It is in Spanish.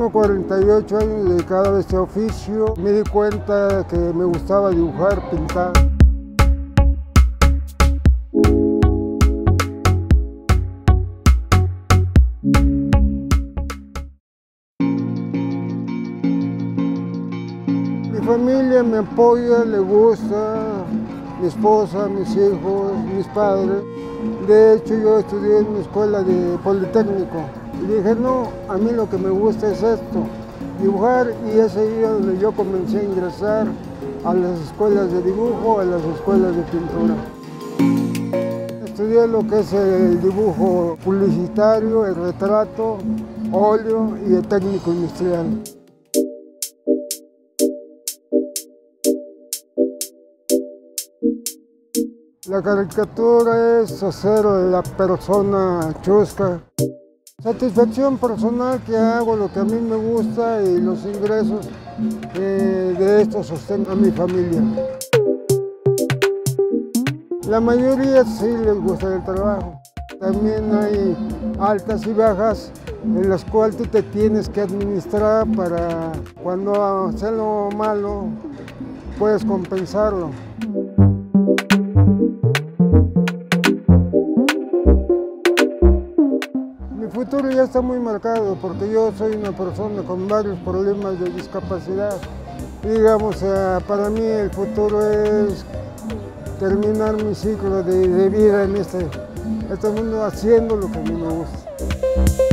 Tengo 48 años dedicado a este oficio. Me di cuenta que me gustaba dibujar, pintar. Mi familia me apoya, le gusta, mi esposa, mis hijos, mis padres. De hecho, yo estudié en una escuela de Politécnico. Y dije, no, a mí lo que me gusta es esto, dibujar, y es ahí donde yo comencé a ingresar a las escuelas de dibujo, a las escuelas de pintura. Estudié lo que es el dibujo publicitario, el retrato, óleo y el técnico industrial. La caricatura es hacer a la persona chusca. Satisfacción personal que hago lo que a mí me gusta y los ingresos de esto sostengo a mi familia. La mayoría sí les gusta el trabajo. También hay altas y bajas en las cuales tú te tienes que administrar para cuando haces lo malo puedes compensarlo. Mi futuro ya está muy marcado porque yo soy una persona con varios problemas de discapacidad. Digamos, para mí el futuro es terminar mi ciclo de vida en este mundo haciendo lo que a mí me gusta.